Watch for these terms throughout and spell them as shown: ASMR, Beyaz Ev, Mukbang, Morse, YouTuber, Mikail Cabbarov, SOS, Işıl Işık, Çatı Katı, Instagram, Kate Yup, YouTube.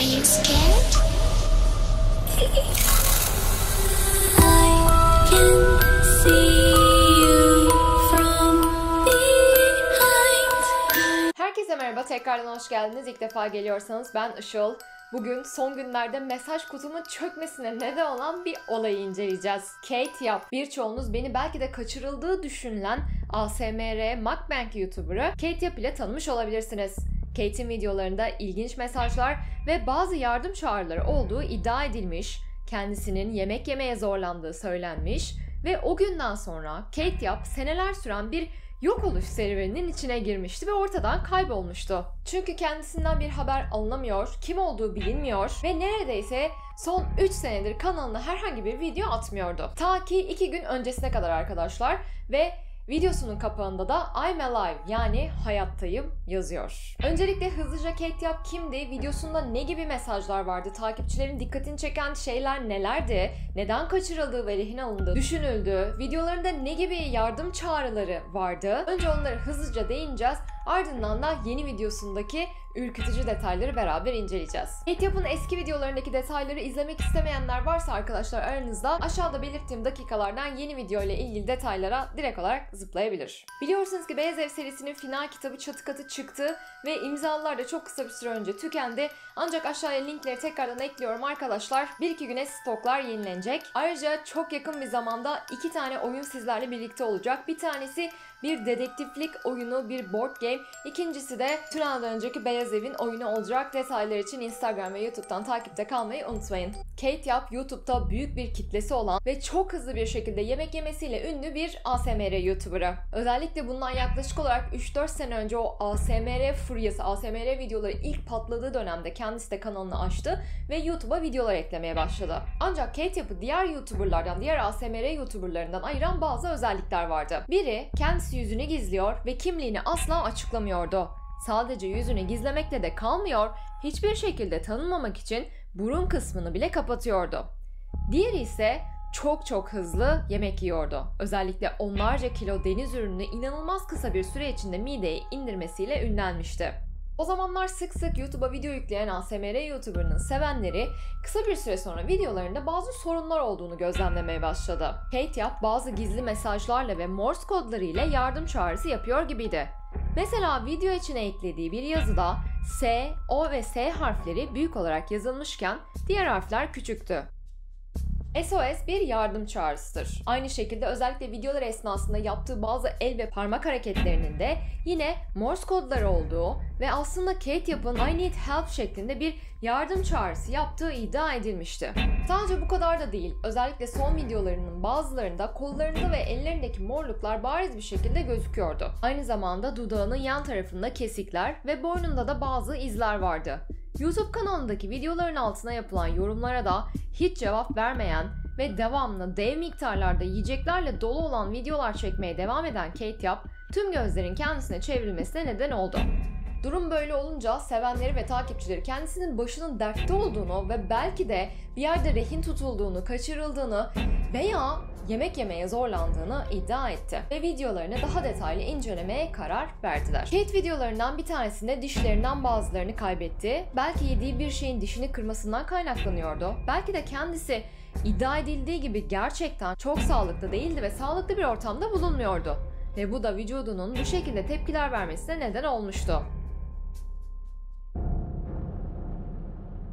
Are you scared? I can see you from behind. Herkese merhaba, tekrardan hoş geldiniz. İlk defa geliyorsanız ben Işıl. Bugün son günlerde mesaj kutumun çökmesine neden olan bir olayı inceleyeceğiz. Kate Yup, birçoğunuz beni belki de kaçırıldığı düşünülen ASMR Mukbang YouTuber'ı Kate Yup ile tanımış olabilirsiniz. Kate'in videolarında ilginç mesajlar ve bazı yardım çağrıları olduğu iddia edilmiş, kendisinin yemek yemeye zorlandığı söylenmiş ve o günden sonra Kate Yup seneler süren bir yok oluş serüveninin içine girmişti ve ortadan kaybolmuştu. Çünkü kendisinden bir haber alınamıyor, kim olduğu bilinmiyor ve neredeyse son 3 senedir kanalına herhangi bir video atmıyordu. Ta ki 2 gün öncesine kadar arkadaşlar ve videosunun kapağında da I'm alive yani hayattayım yazıyor. Öncelikle hızlıca Kate Yup kimdi, videosunda ne gibi mesajlar vardı, takipçilerin dikkatini çeken şeyler nelerdi, neden kaçırıldığı ve rehin alındığı düşünüldü, videolarında ne gibi yardım çağrıları vardı. Önce onları hızlıca değineceğiz, ardından da yeni videosundaki ürkütücü detayları beraber inceleyeceğiz. Kate Yup'ın eski videolarındaki detayları izlemek istemeyenler varsa arkadaşlar aranızda, aşağıda belirttiğim dakikalardan yeni video ile ilgili detaylara direkt olarak zıplayabilir. Biliyorsunuz ki Beyaz Ev serisinin final kitabı Çatı Katı çıktı ve imzalar da çok kısa bir süre önce tükendi. Ancak aşağıya linkleri tekrardan ekliyorum arkadaşlar. 1-2 güne stoklar yenilenecek. Ayrıca çok yakın bir zamanda 2 tane oyun sizlerle birlikte olacak. Bir tanesi bir dedektiflik oyunu, bir board game. İkincisi de tünelden önceki Beyaz Ev'in oyunu olacak. Detaylar için Instagram ve YouTube'dan takipte kalmayı unutmayın. Kate Yup, YouTube'da büyük bir kitlesi olan ve çok hızlı bir şekilde yemek yemesiyle ünlü bir ASMR YouTuber'ı. Özellikle bundan yaklaşık olarak 3-4 sene önce o ASMR furyası, ASMR videoları ilk patladığı dönemde kendisi de kanalını açtı ve YouTube'a videolar eklemeye başladı. Ancak Kate Yup'ı diğer YouTuber'lardan, diğer ASMR YouTuber'larından ayıran bazı özellikler vardı. Biri, kendisi yüzünü gizliyor ve kimliğini asla açıklamıyordu. Sadece yüzünü gizlemekle de kalmıyor, hiçbir şekilde tanınmamak için burun kısmını bile kapatıyordu. Diğeri ise çok hızlı yemek yiyordu. Özellikle onlarca kilo deniz ürününü inanılmaz kısa bir süre içinde mideye indirmesiyle ünlenmişti. O zamanlar sık sık YouTube'a video yükleyen ASMR YouTuber'ının sevenleri kısa bir süre sonra videolarında bazı sorunlar olduğunu gözlemlemeye başladı. Kate Yup bazı gizli mesajlarla ve Morse kodları ile yardım çağrısı yapıyor gibiydi. Mesela video içine eklediği bir yazıda S, O ve S harfleri büyük olarak yazılmışken diğer harfler küçüktü. SOS bir yardım çağrısıdır. Aynı şekilde özellikle videolar esnasında yaptığı bazı el ve parmak hareketlerinin de yine Morse kodları olduğu ve aslında Kate Yup'ın I need help şeklinde bir yardım çağrısı yaptığı iddia edilmişti. Sadece bu kadar da değil, özellikle son videolarının bazılarında kollarında ve ellerindeki morluklar bariz bir şekilde gözüküyordu. Aynı zamanda dudağının yan tarafında kesikler ve boynunda da bazı izler vardı. YouTube kanalındaki videoların altına yapılan yorumlara da hiç cevap vermeyen ve devamlı dev miktarlarda yiyeceklerle dolu olan videolar çekmeye devam eden Kate Yup, tüm gözlerin kendisine çevrilmesine neden oldu. Durum böyle olunca sevenleri ve takipçileri kendisinin başının dertte olduğunu ve belki de bir yerde rehin tutulduğunu, kaçırıldığını veya yemek yemeye zorlandığını iddia etti ve videolarını daha detaylı incelemeye karar verdiler. Kate videolarından bir tanesinde dişlerinden bazılarını kaybetti. Belki yediği bir şeyin dişini kırmasından kaynaklanıyordu. Belki de kendisi iddia edildiği gibi gerçekten çok sağlıklı değildi ve sağlıklı bir ortamda bulunmuyordu. Ve bu da vücudunun bu şekilde tepkiler vermesine neden olmuştu.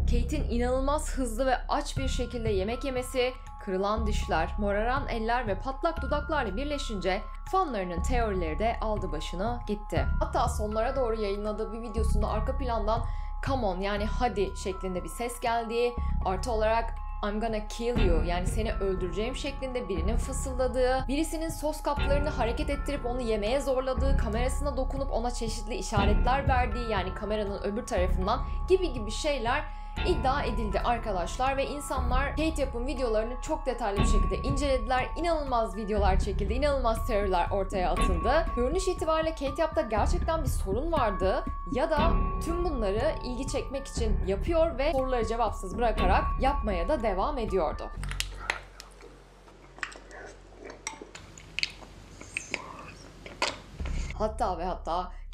Kate'in inanılmaz hızlı ve aç bir şekilde yemek yemesi, kırılan dişler, moraran eller ve patlak dudaklarla birleşince fanlarının teorileri de aldı başını gitti. Hatta sonlara doğru yayınladığı bir videosunda arka plandan "Come on" yani hadi şeklinde bir ses geldiği, artı olarak "I'm gonna kill you" yani seni öldüreceğim şeklinde birinin fısıldadığı, birisinin sos kaplarını hareket ettirip onu yemeye zorladığı, kamerasına dokunup ona çeşitli işaretler verdiği yani kameranın öbür tarafından gibi şeyler iddia edildi arkadaşlar ve insanlar Kate Yup'ın videolarını çok detaylı bir şekilde incelediler. İnanılmaz videolar çekildi, inanılmaz teoriler ortaya atıldı. Görünüş itibariyle Kate Yup'ta gerçekten bir sorun vardı ya da tüm bunları ilgi çekmek için yapıyor ve soruları cevapsız bırakarak yapmaya da devam ediyordu. Hatta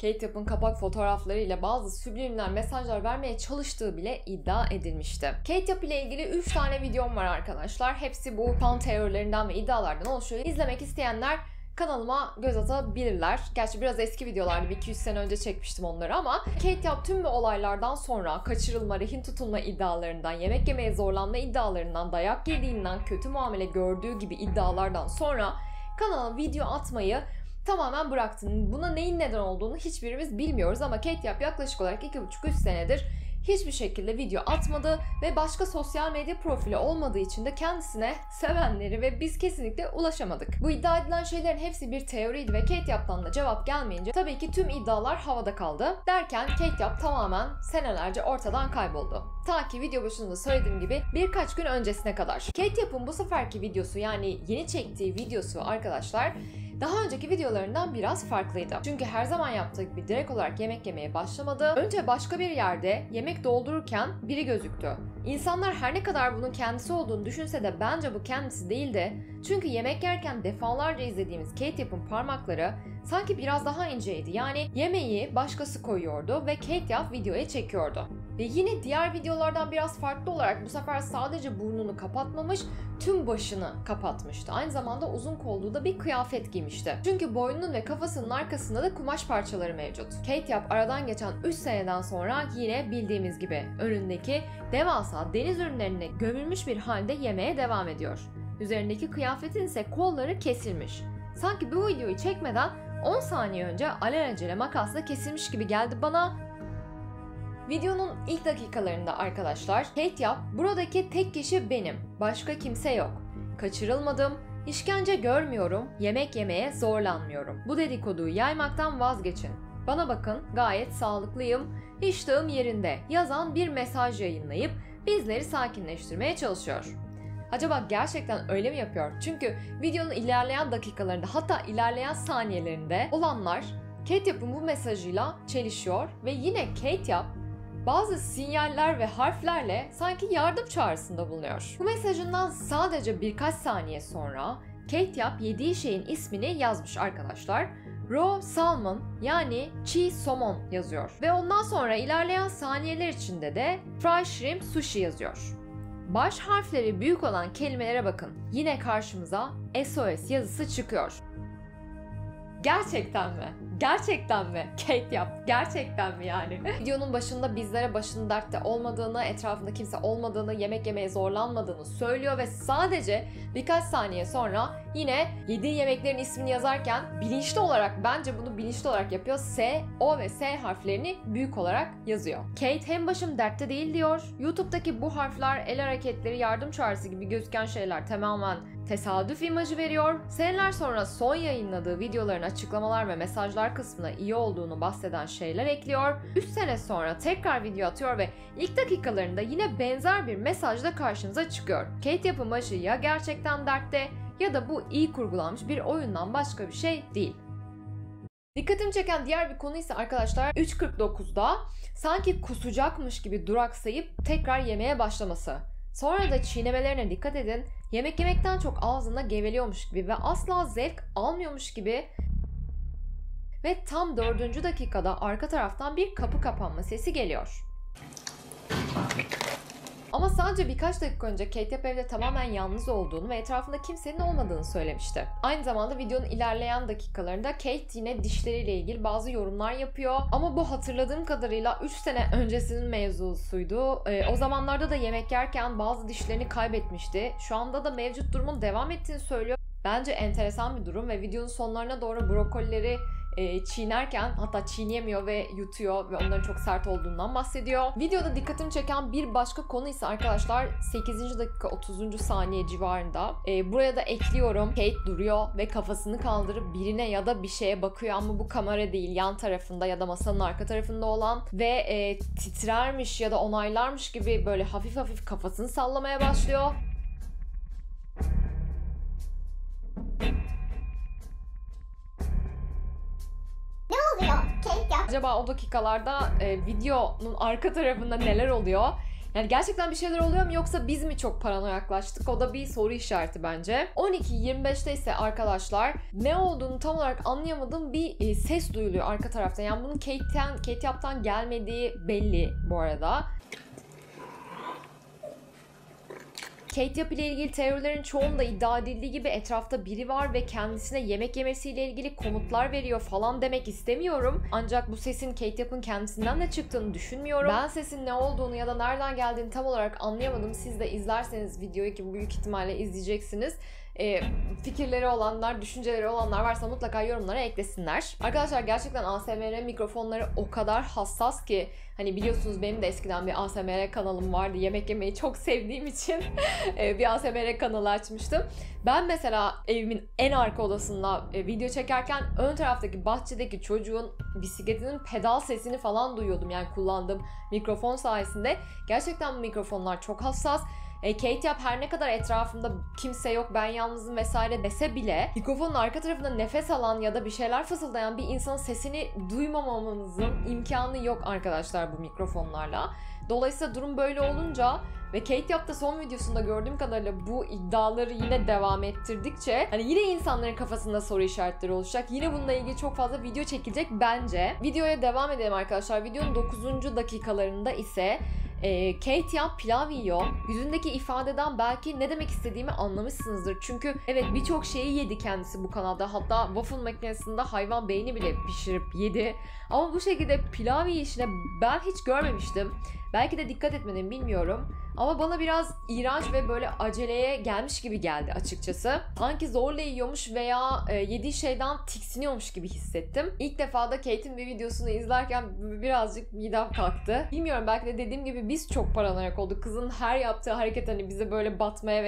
Kate Yup'ın kapak fotoğrafları ile bazı subliminal mesajlar vermeye çalıştığı bile iddia edilmişti. Kate Yup ile ilgili 3 tane videom var arkadaşlar. Hepsi bu fan teorilerinden ve iddialardan oluşuyor. İzlemek isteyenler kanalıma göz atabilirler. Gerçi biraz eski videolardı, 200 sene önce çekmiştim onları ama Kate Yup tüm bu olaylardan sonra kaçırılma, rehin tutulma iddialarından, yemek yemeye zorlanma iddialarından, dayak yediğinden, kötü muamele gördüğü gibi iddialardan sonra kanala video atmayı tamamen bıraktım. Buna neyin neden olduğunu hiçbirimiz bilmiyoruz ama Kate Yup yaklaşık olarak 2,5-3 senedir hiçbir şekilde video atmadı ve başka sosyal medya profili olmadığı için de kendisine sevenleri ve biz kesinlikle ulaşamadık. Bu iddia edilen şeylerin hepsi bir teoriydi ve Kate Yup'tan da cevap gelmeyince tabii ki tüm iddialar havada kaldı. Derken Kate Yup tamamen senelerce ortadan kayboldu. Ta ki video başında söylediğim gibi birkaç gün öncesine kadar. Kate Yup'un bu seferki videosu, yani yeni çektiği videosu arkadaşlar, daha önceki videolarından biraz farklıydı. Çünkü her zaman yaptığı gibi direkt olarak yemek yemeye başlamadı. Önce başka bir yerde yemek doldururken biri gözüktü. İnsanlar her ne kadar bunun kendisi olduğunu düşünse de bence bu kendisi değildi. Çünkü yemek yerken defalarca izlediğimiz Kate Yup'un parmakları sanki biraz daha inceydi. Yani yemeği başkası koyuyordu ve Kate Yup videoya çekiyordu. Ve yine diğer videolardan biraz farklı olarak bu sefer sadece burnunu kapatmamış, tüm başını kapatmıştı. Aynı zamanda uzun kolluğu da bir kıyafet giymişti. Çünkü boynunun ve kafasının arkasında da kumaş parçaları mevcut. Kate Yup aradan geçen 3 seneden sonra yine bildiğimiz gibi önündeki devasa deniz ürünlerine gömülmüş bir halde yemeğe devam ediyor. Üzerindeki kıyafetin ise kolları kesilmiş. Sanki bu videoyu çekmeden 10 saniye önce alelacele makasla kesilmiş gibi geldi bana. Videonun ilk dakikalarında arkadaşlar Kate Yup, "Buradaki tek kişi benim, başka kimse yok. Kaçırılmadım, işkence görmüyorum, yemek yemeye zorlanmıyorum. Bu dedikoduyu yaymaktan vazgeçin. Bana bakın, gayet sağlıklıyım, iştahım yerinde" yazan bir mesaj yayınlayıp bizleri sakinleştirmeye çalışıyor. Acaba gerçekten öyle mi yapıyor? Çünkü videonun ilerleyen dakikalarında, hatta ilerleyen saniyelerinde olanlar Kate Yup'un bu mesajıyla çelişiyor ve yine Kate Yup bazı sinyaller ve harflerle sanki yardım çağrısında bulunuyor. Bu mesajından sadece birkaç saniye sonra Kate Yup yediği şeyin ismini yazmış arkadaşlar. Raw salmon, yani çiğ somon yazıyor. Ve ondan sonra ilerleyen saniyeler içinde de fried shrimp sushi yazıyor. Baş harfleri büyük olan kelimelere bakın. Yine karşımıza SOS yazısı çıkıyor. Gerçekten mi? Gerçekten mi? Kate Yup, gerçekten mi yani? Videonun başında bizlere başının dertte olmadığını, etrafında kimse olmadığını, yemek yemeye zorlanmadığını söylüyor ve sadece birkaç saniye sonra yine yediği yemeklerin ismini yazarken bilinçli olarak, bence bunu bilinçli olarak yapıyor, S, O ve S harflerini büyük olarak yazıyor. Kate hem "başım dertte değil" diyor, YouTube'daki bu harfler, el hareketleri, yardım çağrısı gibi gözüken şeyler tamamen tesadüf imajı veriyor. Seneler sonra son yayınladığı videoların açıklamalar ve mesajlar kısmına iyi olduğunu bahseden şeyler ekliyor. 3 sene sonra tekrar video atıyor ve ilk dakikalarında yine benzer bir mesajla karşımıza çıkıyor. Kate Yup'ın başı ya gerçekten dertte ya da bu iyi kurgulanmış bir oyundan başka bir şey değil. Dikkatimi çeken diğer bir konu ise arkadaşlar 3.49'da sanki kusacakmış gibi duraksayıp tekrar yemeye başlaması. Sonra da çiğnemelerine dikkat edin. Yemek yemekten çok ağzında geveliyormuş gibi ve asla zevk almıyormuş gibi. Ve tam 4. dakikada arka taraftan bir kapı kapanma sesi geliyor. Ama sadece birkaç dakika önce Kate Yup evde tamamen yalnız olduğunu ve etrafında kimsenin olmadığını söylemişti. Aynı zamanda videonun ilerleyen dakikalarında Kate yine dişleriyle ilgili bazı yorumlar yapıyor. Ama bu hatırladığım kadarıyla 3 sene öncesinin mevzusuydu. O zamanlarda da yemek yerken bazı dişlerini kaybetmişti. Şu anda da mevcut durumun devam ettiğini söylüyor. Bence enteresan bir durum ve videonun sonlarına doğru brokolileri çiğnerken, hatta çiğneyemiyor ve yutuyor ve onların çok sert olduğundan bahsediyor. Videoda dikkatimi çeken bir başka konu ise arkadaşlar 8. dakika 30. saniye civarında. Buraya da ekliyorum. Kate duruyor ve kafasını kaldırıp birine ya da bir şeye bakıyor ama bu kamera değil, yan tarafında ya da masanın arka tarafında olan ve titrermiş ya da onaylarmış gibi böyle hafif hafif kafasını sallamaya başlıyor. Acaba o dakikalarda videonun arka tarafında neler oluyor? Yani gerçekten bir şeyler oluyor mu yoksa biz mi çok paranoyaklaştık? O da bir soru işareti bence. 12:25'te ise arkadaşlar ne olduğunu tam olarak anlayamadığım bir ses duyuluyor arka taraftan. Yani bunun Kate Yup'tan gelmediği belli bu arada. Kate Yup ile ilgili teorilerin çoğunda iddia edildiği gibi etrafta biri var ve kendisine yemek yemesiyle ilgili komutlar veriyor falan demek istemiyorum. Ancak bu sesin Kate Yup'ın kendisinden de çıktığını düşünmüyorum. Ben sesin ne olduğunu ya da nereden geldiğini tam olarak anlayamadım. Siz de izlerseniz videoyu, ki büyük ihtimalle izleyeceksiniz. Fikirleri olanlar, düşünceleri olanlar varsa mutlaka yorumlara eklesinler. Arkadaşlar gerçekten ASMR mikrofonları o kadar hassas ki, hani biliyorsunuz benim de eskiden bir ASMR kanalım vardı. Yemek yemeyi çok sevdiğim için bir ASMR kanalı açmıştım. Ben mesela evimin en arka odasında video çekerken ön taraftaki bahçedeki çocuğun bisikletinin pedal sesini falan duyuyordum. Yani kullandığım mikrofon sayesinde. Gerçekten bu mikrofonlar çok hassas. Kate Yup her ne kadar etrafımda kimse yok, ben yalnızım vesaire dese bile mikrofonun arka tarafında nefes alan ya da bir şeyler fısıldayan bir insanın sesini duymamamızın imkanı yok arkadaşlar bu mikrofonlarla. Dolayısıyla durum böyle olunca ve Kate Yup'ta son videosunda gördüğüm kadarıyla bu iddiaları yine devam ettirdikçe hani yine insanların kafasında soru işaretleri oluşacak. Yine bununla ilgili çok fazla video çekilecek bence. Videoya devam edelim arkadaşlar. Videonun 9. dakikalarında ise Kate Yup pilav yiyor. Yüzündeki ifadeden belki ne demek istediğimi anlamışsınızdır. Çünkü evet, birçok şeyi yedi kendisi bu kanalda. Hatta waffle makinesinde hayvan beyni bile pişirip yedi. Ama bu şekilde pilav yiyişine ben hiç görmemiştim. Belki de dikkat etmedim, bilmiyorum. Ama bana biraz iğrenç ve böyle aceleye gelmiş gibi geldi açıkçası. Sanki zorla yiyormuş veya yediği şeyden tiksiniyormuş gibi hissettim. İlk defa da Kate'in bir videosunu izlerken birazcık midem kalktı. Bilmiyorum, belki de dediğim gibi biz çok paranoyak olduk. Kızın her yaptığı hareket hani bize böyle batmaya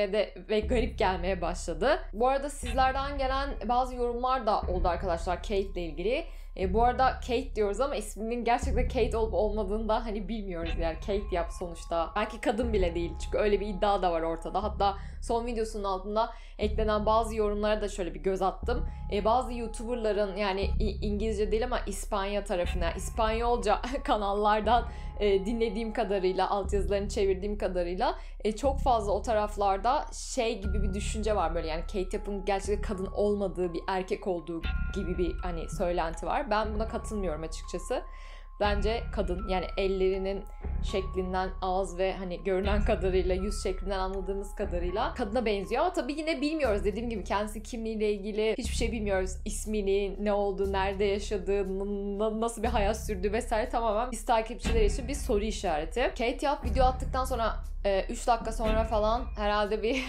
ve garip gelmeye başladı. Bu arada sizlerden gelen bazı yorumlar da oldu arkadaşlar Kate'le ilgili. Bu arada Kate diyoruz ama isminin gerçekten Kate olup olmadığını da hani bilmiyoruz yani. Kate Yup sonuçta. Belki kadın bile değil, çünkü öyle bir iddia da var ortada. Hatta son videosunun altında eklenen bazı yorumlara da şöyle bir göz attım. Bazı YouTuber'ların, yani İngilizce değil ama İspanya tarafına, yani İspanyolca kanallardan dinlediğim kadarıyla, altyazılarını çevirdiğim kadarıyla çok fazla o taraflarda şey gibi bir düşünce var böyle, yani Kate Yup'ın gerçekten kadın olmadığı, bir erkek olduğu gibi bir hani söylenti var. Ben buna katılmıyorum açıkçası. Bence kadın, yani ellerinin şeklinden, ağız ve hani görünen kadarıyla, yüz şeklinden anladığımız kadarıyla kadına benziyor. Ama tabii yine bilmiyoruz, dediğim gibi kendisi kimliğiyle ilgili hiçbir şey bilmiyoruz. İsmini, ne olduğu, nerede yaşadığı, nasıl bir hayat sürdüğü vesaire tamamen biz takipçiler için bir soru işareti. Kate Yup video attıktan sonra 3 dakika sonra falan herhalde bir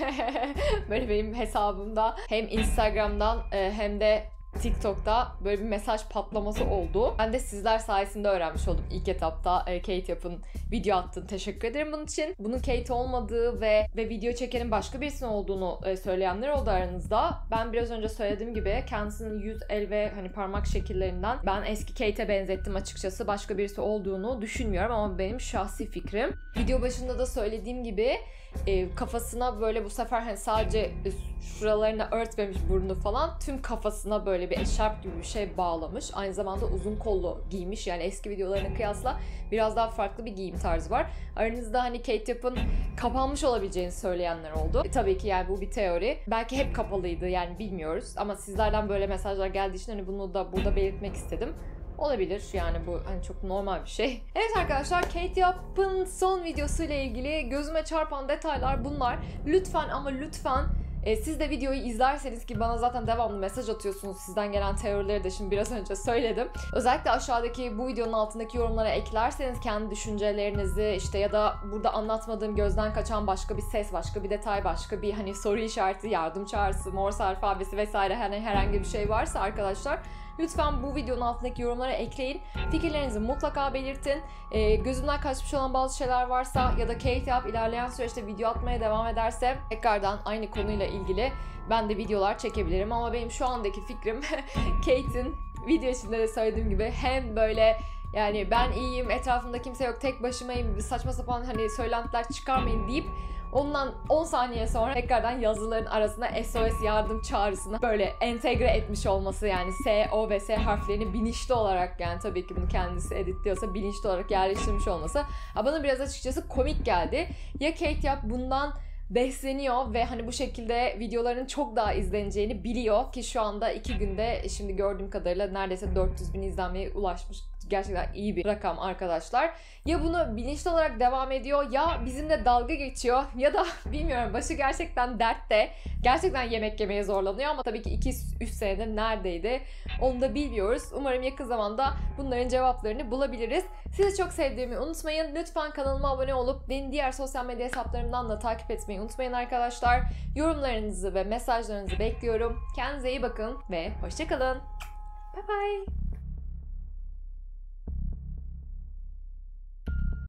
böyle benim hesabımda hem Instagram'dan hem de TikTok'ta böyle bir mesaj patlaması oldu. Ben de sizler sayesinde öğrenmiş oldum ilk etapta Kate Yup'ın video attığını. Teşekkür ederim bunun için. Bunun Kate olmadığı ve video çekenin başka birisinin olduğunu söyleyenler oldu aranızda. Ben biraz önce söylediğim gibi kendisinin yüz, el ve hani parmak şekillerinden ben eski Kate'e benzettim açıkçası. Başka birisi olduğunu düşünmüyorum ama benim şahsi fikrim. Video başında da söylediğim gibi kafasına böyle bu sefer hani sadece şuralarını örtmemiş burnu falan, tüm kafasına böyle bir eşarp gibi bir şey bağlamış. Aynı zamanda uzun kollu giymiş, yani eski videolarına kıyasla biraz daha farklı bir giyim tarzı var. Aranızda hani Kate Yup'ın kapanmış olabileceğini söyleyenler oldu. Tabii ki yani bu bir teori. Belki hep kapalıydı, yani bilmiyoruz. Ama sizlerden böyle mesajlar geldiği için hani bunu da burada belirtmek istedim. Olabilir yani, bu hani çok normal bir şey. Evet arkadaşlar, Kate Yup'ın son videosuyla ilgili gözüme çarpan detaylar bunlar. Lütfen ama lütfen siz de videoyu izlerseniz, ki bana zaten devamlı mesaj atıyorsunuz, sizden gelen teorileri de şimdi biraz önce söyledim. Özellikle aşağıdaki bu videonun altındaki yorumlara eklerseniz kendi düşüncelerinizi, işte ya da burada anlatmadığım gözden kaçan başka bir ses, başka bir detay, başka bir hani soru işareti, yardım çağrısı, Morse alfabesi vesaire hani herhangi bir şey varsa arkadaşlar lütfen bu videonun altındaki yorumlara ekleyin. Fikirlerinizi mutlaka belirtin. Gözümden kaçmış olan bazı şeyler varsa ya da Kate Yup ilerleyen süreçte video atmaya devam ederse tekrardan aynı konuyla ilgili ben de videolar çekebilirim. Ama benim şu andaki fikrim Kate'in video içinde de söylediğim gibi hem böyle Yani ben iyiyim, etrafımda kimse yok, tek başımayım, saçma sapan hani söylentiler çıkarmayın deyip ondan 10 saniye sonra tekrardan yazıların arasına SOS yardım çağrısını böyle entegre etmiş olması, yani S, O ve S harflerini bilinçli olarak, yani tabii ki bunu kendisi editliyorsa bilinçli olarak yerleştirmiş olması bana biraz açıkçası komik geldi. Ya Kate Yup bundan besleniyor ve hani bu şekilde videoların çok daha izleneceğini biliyor ki şu anda 2 günde şimdi gördüğüm kadarıyla neredeyse 400.000 izlenmeye ulaşmış. Gerçekten iyi bir rakam arkadaşlar. Ya bunu bilinçli olarak devam ediyor, ya bizimle dalga geçiyor, ya da bilmiyorum, başı gerçekten dertte. Gerçekten yemek yemeye zorlanıyor ama tabii ki 2-3 senede neredeydi onu da bilmiyoruz. Umarım yakın zamanda bunların cevaplarını bulabiliriz. Sizi çok sevdiğimi unutmayın. Lütfen kanalıma abone olup beni diğer sosyal medya hesaplarımdan da takip etmeyi unutmayın arkadaşlar. Yorumlarınızı ve mesajlarınızı bekliyorum. Kendinize iyi bakın ve hoşça kalın. Bye bye.